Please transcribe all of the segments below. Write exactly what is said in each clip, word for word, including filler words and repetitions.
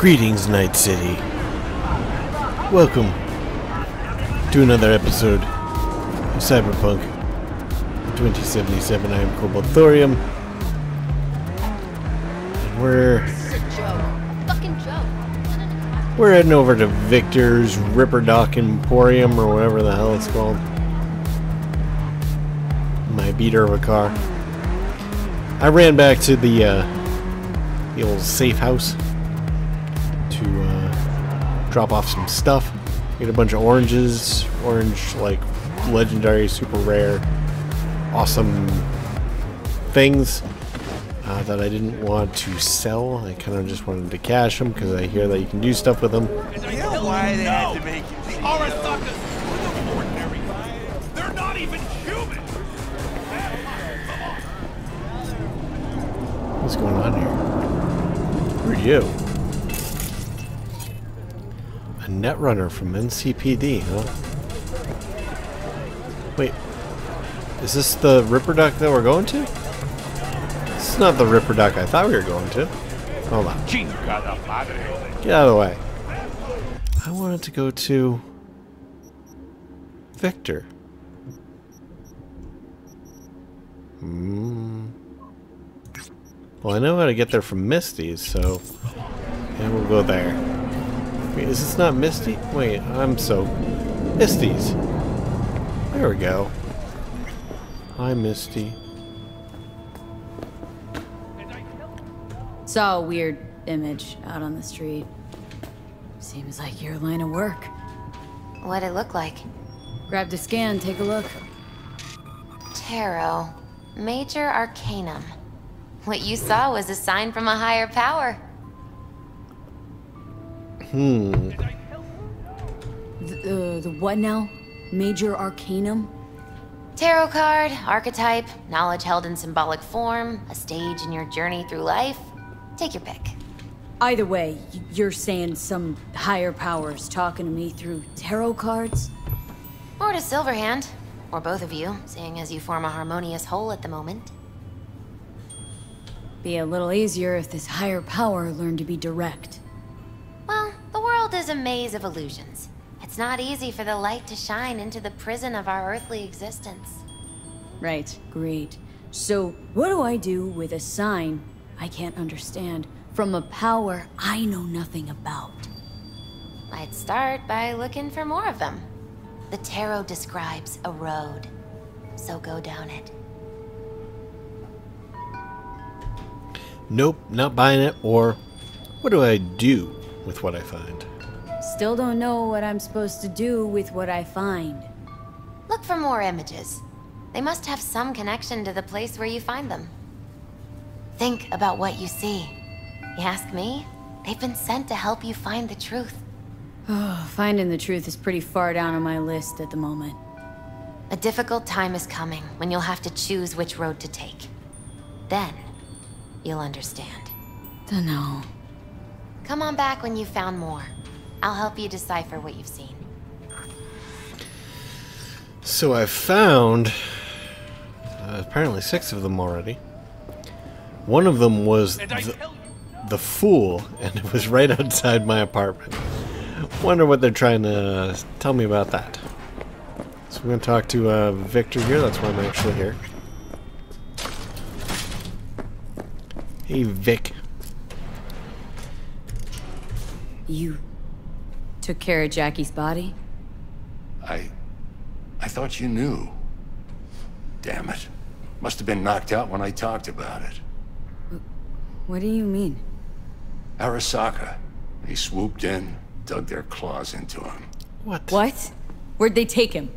Greetings, Night City. Welcome to another episode of Cyberpunk twenty seventy-seven. I am Cobalt Thorium. And we're... This is a joke. A fucking joke. We're heading over to Victor's Ripperdoc Emporium, or whatever the hell it's called. My beater of a car. I ran back to the, uh, the old safe house to uh, drop off some stuff. Get a bunch of oranges, orange like legendary, super rare, awesome things uh, that I didn't want to sell. I kind of just wanted to cash them because I hear that you can do stuff with them. Is there no why they had to make it? The Arasakas were ordinary. They're not even human. What's going on here? Who are you? Netrunner from N C P D, huh? Wait, is this the Ripperdoc that we're going to? This is not the Ripperdoc I thought we were going to. Hold on. Get out of the way. I wanted to go to Victor. Hmm. Well, I know how to get there from Misty's, so yeah, we'll go there. Wait, is this not Misty? Wait, I'm so... Misty's! There we go. Hi, Misty. Saw a weird image out on the street. Seems like your line of work. What'd it look like? Grabbed a scan, take a look. Tarot. Major Arcanum. What you saw was a sign from a higher power. Hmm. The, uh, the what now? Major Arcanum? Tarot card, archetype, knowledge held in symbolic form, a stage in your journey through life. Take your pick. Either way, you're saying some higher power's talking to me through tarot cards? Or to Silverhand. Or both of you, seeing as you form a harmonious whole at the moment. Be a little easier if this higher power learned to be direct. Well, the world is a maze of illusions. It's not easy for the light to shine into the prison of our earthly existence. Right, great. So, what do I do with a sign I can't understand from a power I know nothing about? I'd start by looking for more of them. The tarot describes a road, so go down it. Nope, not buying it, or what do I do with what I find? Still don't know what I'm supposed to do with what I find. Look for more images. They must have some connection to the place where you find them. Think about what you see. You ask me? They've been sent to help you find the truth. Oh, finding the truth is pretty far down on my list at the moment. A difficult time is coming when you'll have to choose which road to take. Then, you'll understand. Dunno. Come on back when you've found more. I'll help you decipher what you've seen. So I've found uh, apparently six of them already. One of them was the, the fool, and it was right outside my apartment. Wonder what they're trying to tell me about that. So we're going to talk to uh, Victor here. That's why I'm actually here. Hey, Vic. You took care of Jackie's body? I... I thought you knew. Damn it. Must have been knocked out when I talked about it. What do you mean? Arasaka. They swooped in, dug their claws into him. What? What? Where'd they take him?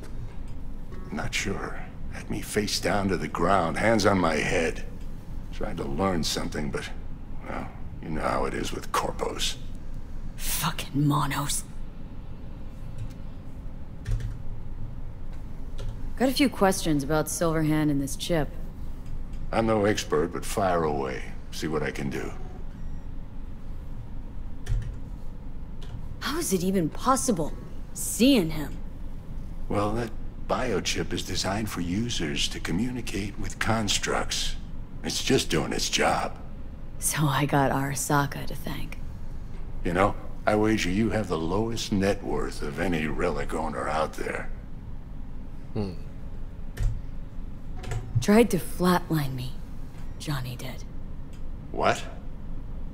Not sure. Had me face down to the ground, hands on my head. Tried to learn something, but... well, you know how it is with corpos. Fucking monos. Got a few questions about Silverhand and this chip. I'm no expert, but fire away. See what I can do. How is it even possible, seeing him? Well, that biochip is designed for users to communicate with constructs. It's just doing its job. So I got Arasaka to thank. You know, I wager you have the lowest net worth of any relic owner out there. Hmm. Tried to flatline me. Johnny did. What?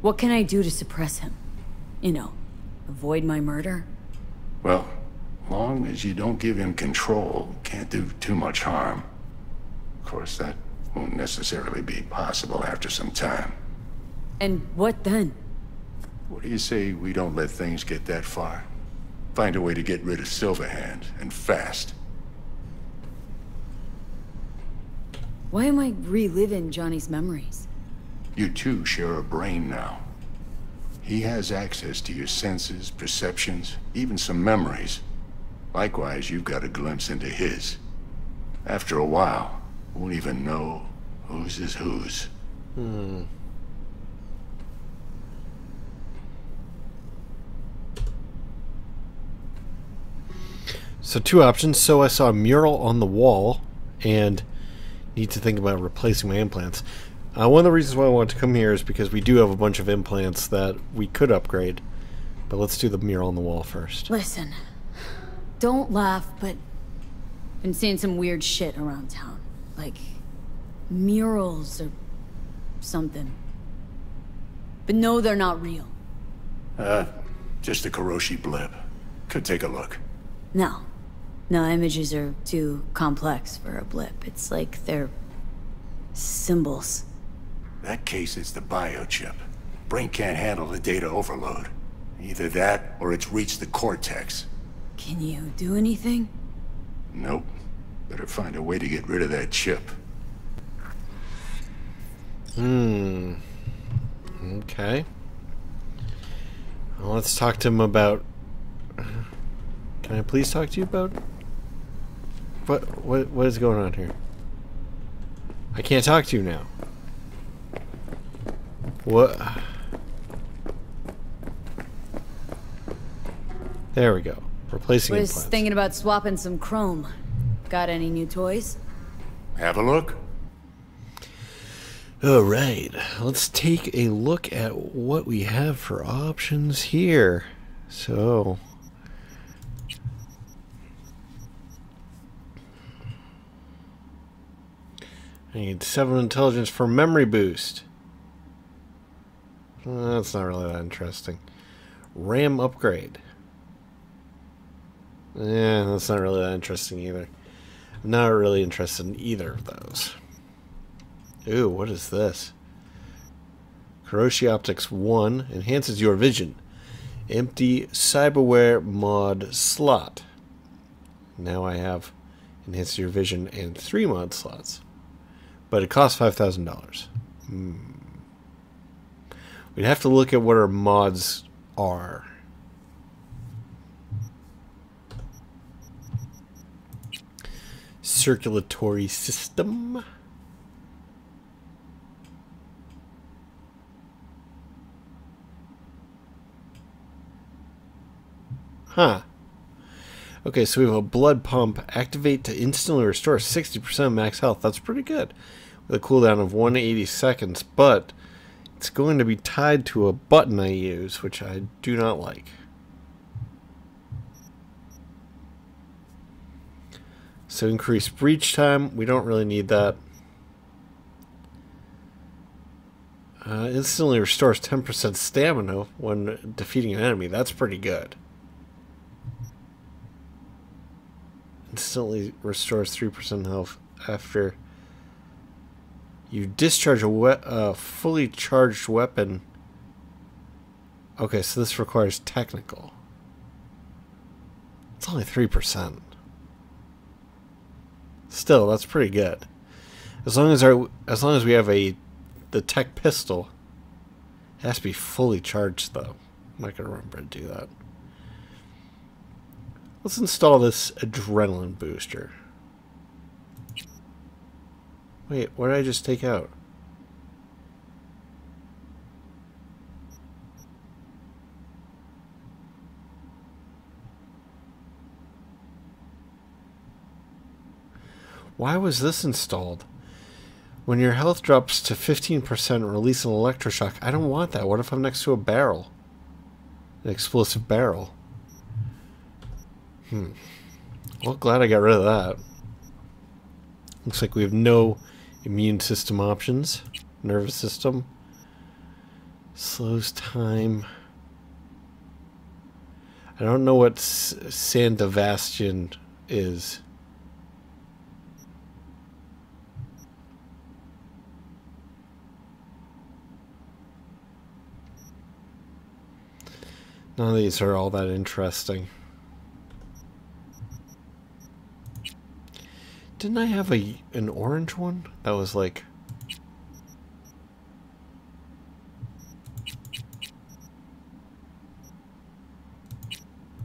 What can I do to suppress him? You know, avoid my murder? Well, long as you don't give him control, can't do too much harm. Of course, that won't necessarily be possible after some time. And what then? What do you say we don't let things get that far? Find a way to get rid of Silverhand, and fast. Why am I reliving Johnny's memories? You two share a brain now. He has access to your senses, perceptions, even some memories. Likewise, you've got a glimpse into his. After a while, won't even know whose is whose. Hmm. So two options. So I saw a mural on the wall and need to think about replacing my implants. Uh, one of the reasons why I want to come here is because we do have a bunch of implants that we could upgrade. But let's do the mural on the wall first. Listen, don't laugh, but I've been seeing some weird shit around town. Like murals or something. But no, they're not real. Uh, just a Kiroshi blip. Could take a look. No. No, images are too complex for a blip. It's like they're symbols. That case is the biochip. Brain can't handle the data overload. Either that, or it's reached the cortex. Can you do anything? Nope. Better find a way to get rid of that chip. Hmm. Okay. Well, let's talk to him about... Can I please talk to you about... What, what, what is going on here? I can't talk to you now. What? There we go. Replacing implants. Was thinking about swapping some chrome. Got any new toys? Have a look. Alright. Let's take a look at what we have for options here. So... I need seven intelligence for memory boost. Uh, that's not really that interesting. RAM upgrade. Yeah, that's not really that interesting either. I'm not really interested in either of those. Ooh, what is this? Kiroshi Optics one enhances your vision. Empty cyberware mod slot. Now I have enhanced your vision and three mod slots. But it costs five thousand dollars. Hmm. We'd have to look at what our mods are. Circulatory system. Huh. Okay, so we have a blood pump. Activate to instantly restore sixty percent of max health. That's pretty good. With a cooldown of one hundred eighty seconds, but it's going to be tied to a button I use, which I do not like. So increased breach time. We don't really need that. Uh, instantly restores ten percent stamina when defeating an enemy. That's pretty good. Instantly restores three percent health after you discharge a we uh, fully charged weapon. Okay, so this requires technical. It's only three percent. Still, that's pretty good. As long as our as long as we have a the tech pistol. It has to be fully charged though. I'm not gonna remember to do that. Let's install this adrenaline booster. Wait, what did I just take out? Why was this installed? When your health drops to fifteen percent, release an electroshock. I don't want that. What if I'm next to a barrel? An explosive barrel. Hmm. Well, glad I got rid of that. Looks like we have no immune system options. Nervous system. Slows time. I don't know what Sandevistan is. None of these are all that interesting. Didn't I have a an orange one that was like...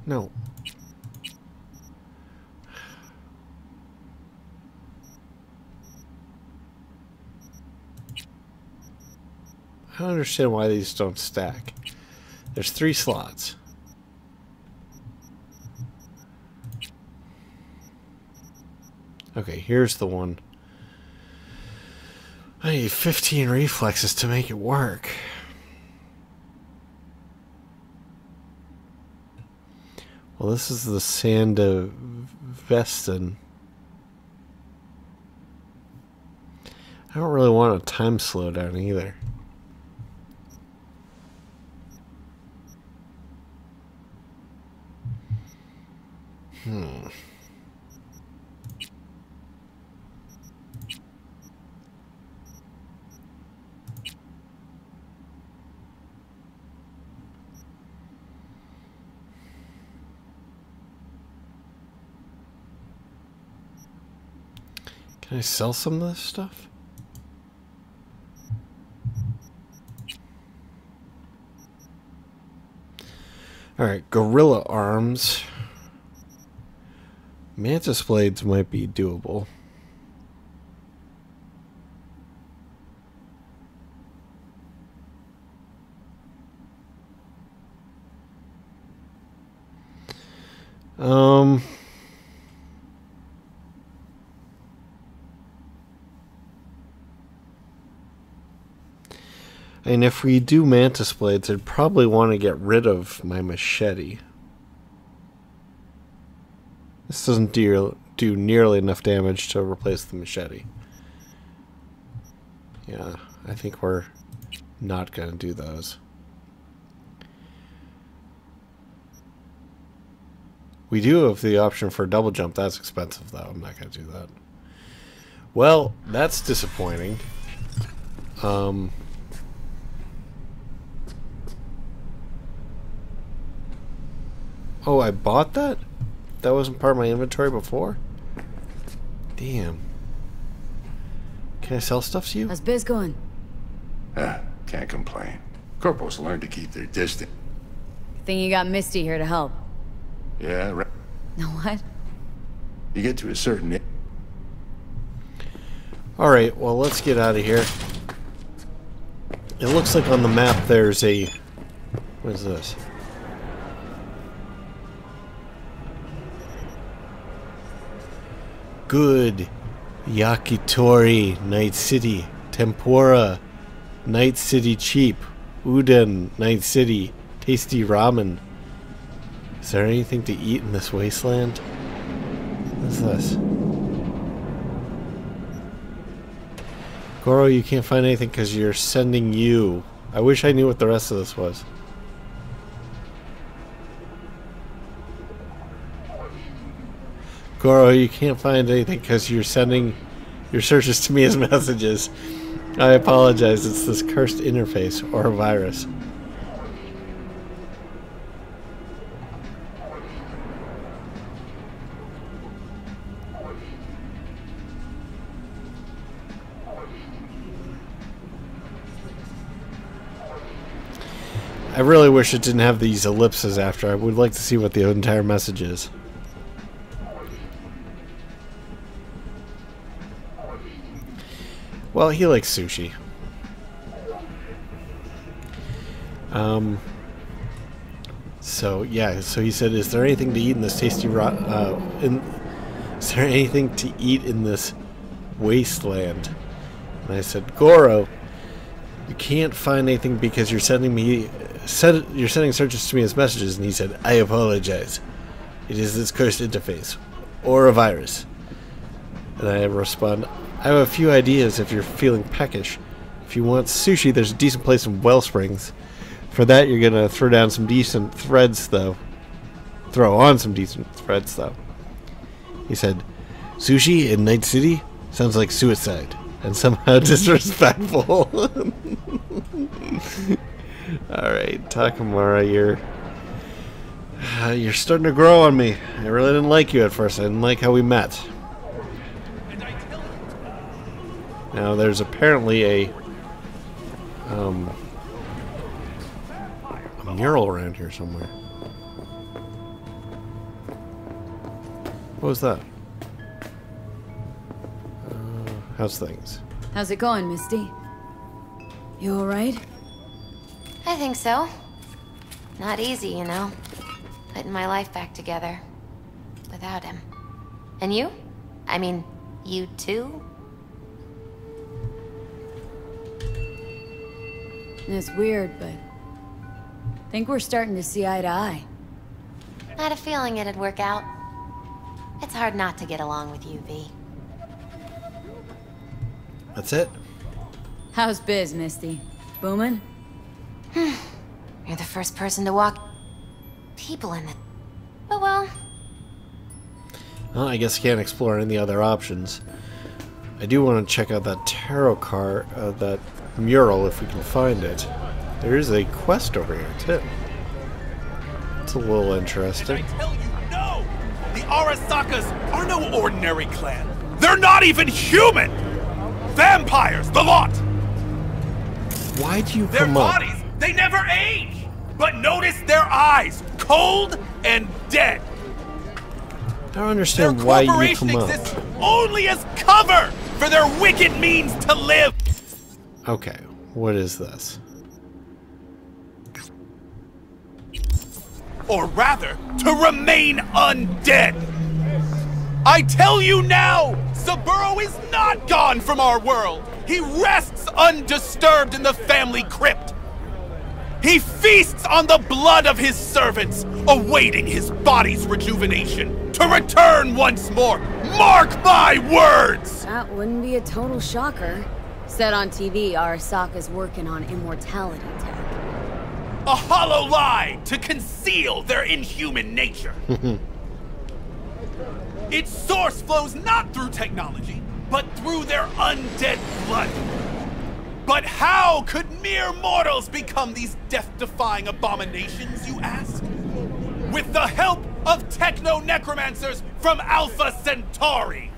No. I don't understand why these don't stack. There's three slots. Okay, here's the one. I need fifteen reflexes to make it work. Well, this is the Sandevistan. I don't really want a time slowdown either. Hmm. Can I sell some of this stuff? Alright, Gorilla Arms. Mantis Blades might be doable. Um... And if we do Mantis Blades, I'd probably want to get rid of my machete. This doesn't do, do nearly enough damage to replace the machete. Yeah, I think we're not going to do those. We do have the option for a double jump. That's expensive, though. I'm not going to do that. Well, that's disappointing. Um... Oh, I bought that? That wasn't part of my inventory before? Damn. Can I sell stuff to you? How's biz going? Ah, can't complain. Corporals learn to keep their distance. Think you got Misty here to help. Yeah, right. No, what? You get to a certain... Alright, well, let's get out of here. It looks like on the map there's a... What is this? Good. Yakitori, Night City, Tempura, Night City cheap, Udon, Night City, tasty ramen. Is there anything to eat in this wasteland? What's this? Goro, you can't find anything because you're sending you. I wish I knew what the rest of this was. Goro, you can't find anything because you're sending your searches to me as messages. I apologize, it's this cursed interface or a virus. I really wish it didn't have these ellipses after. I would like to see what the entire message is. Well, he likes sushi. Um, so yeah, so he said, "Is there anything to eat in this tasty ra uh, in, is there anything to eat in this wasteland?" And I said, "Goro, you can't find anything because you're sending me said you're sending searches to me as messages, and he said, I apologize. It is this cursed interface. Or a virus. And I respond, I have a few ideas if you're feeling peckish. If you want sushi, there's a decent place in Wellsprings. For that, you're gonna throw down some decent threads, though. Throw on some decent threads, though. He said, sushi in Night City? Sounds like suicide. And somehow disrespectful. Alright, Takamura, you're... Uh, you're starting to grow on me. I really didn't like you at first. I didn't like how we met. Now, there's apparently a, um, a mural around here somewhere. What was that? Uh, how's things? How's it going, Misty? You alright? I think so. Not easy, you know. Putting my life back together. Without him. And you? I mean, you too? It's weird, but I think we're starting to see eye to eye. I had a feeling it'd work out. It's hard not to get along with you, V. That's it. How's biz, Misty? Booming? You're the first person to walk... people in the... But well... well... I guess I can't explore any other options. I do want to check out that tarot card, uh, that... mural if we can find it. There is a quest over here too. It's a little interesting. Did I tell you no? The Arasakas are no ordinary clan. They're not even human. Vampires, the lot. Why do you their come bodies? Up? They never age. But notice their eyes, cold and dead. I don't understand their why you come up. Exists only as cover for their wicked means to live. Okay, what is this? Or rather, to remain undead! I tell you now, Saburo is not gone from our world! He rests undisturbed in the family crypt! He feasts on the blood of his servants, awaiting his body's rejuvenation to return once more! Mark my words! That wouldn't be a total shocker. Said on T V, Arasaka's working on immortality tech. A hollow lie to conceal their inhuman nature. Its source flows not through technology, but through their undead blood. But how could mere mortals become these death-defying abominations, you ask? With the help of techno-necromancers from Alpha Centauri.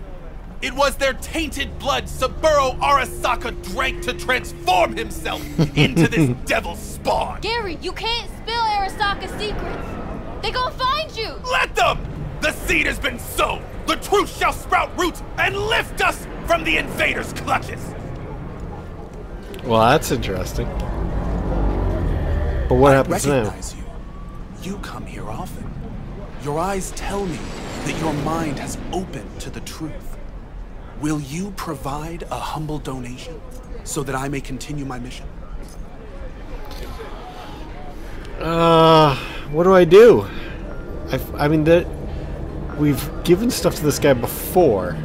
It was their tainted blood Saburo Arasaka drank to transform himself into this devil's spawn. Gary, you can't spill Arasaka's secrets. They gonna find you. Let them! The seed has been sown. The truth shall sprout roots and lift us from the invaders' clutches. Well, that's interesting. But what I happens recognize now? You. You come here often. Your eyes tell me that your mind has opened to the truth. Will you provide a humble donation so that I may continue my mission? Uh, what do I do? I've, I mean, the, we've given stuff to this guy before.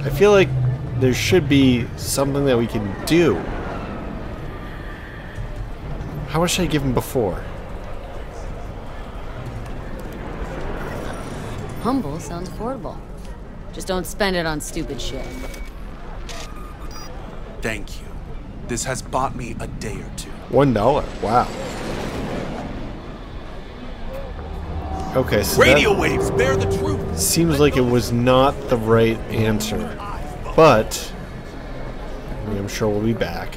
I feel like there should be something that we can do. How much did I give him before? Humble sounds affordable. Just don't spend it on stupid shit. Thank you. This has bought me a day or two. One dollar. Wow. Okay, so radio waves bear the truth. Seems like it was not the right answer. But I mean, I'm sure we'll be back.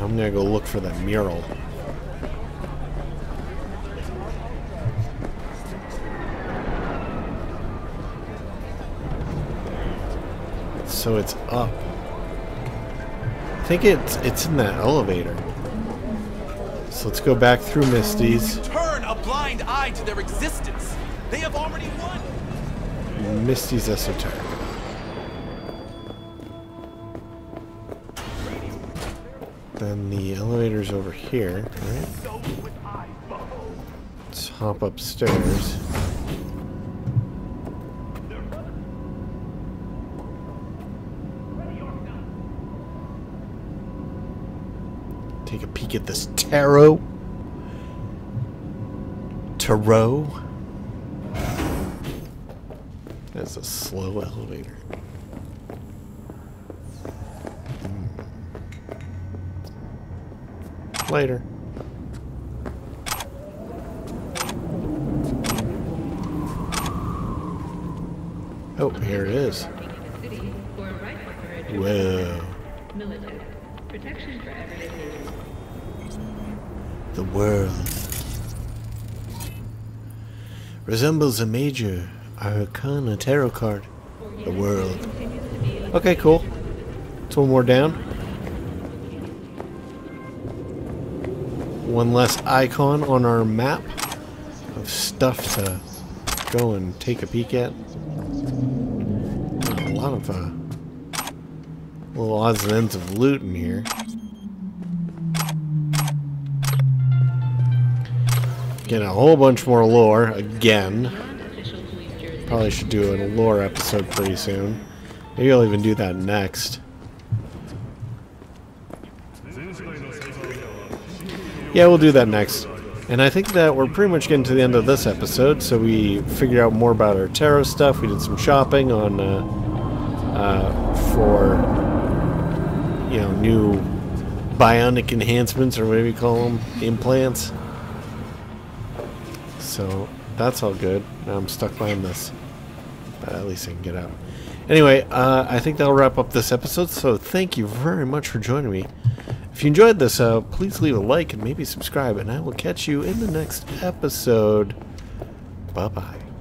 I'm gonna go look for that mural. So it's up. I think it's it's in that elevator. So let's go back through Misty's. Turn a blind eye to their existence. They have already won. Misty's esoteric. Then the elevator's over here. All right. Let's hop upstairs. Take a peek at this tarot. Tarot. That's a slow elevator. Mm. Later. Oh, here it is. Whoa. The world resembles a major arcana tarot card. The world. Okay, cool. It's one more down. One less icon on our map of stuff to go and take a peek at. A lot of uh, little odds and ends of loot in here. Get a whole bunch more lore again. Probably should do a lore episode pretty soon. Maybe I'll even do that next. Yeah, we'll do that next. And I think that we're pretty much getting to the end of this episode, so we figured out more about our tarot stuff. We did some shopping on uh, uh, for you know new bionic enhancements or whatever you call them, implants. So that's all good. Now I'm stuck behind this. But at least I can get out. Anyway, uh, I think that'll wrap up this episode. So thank you very much for joining me. If you enjoyed this, uh, please leave a like and maybe subscribe. And I will catch you in the next episode. Bye-bye.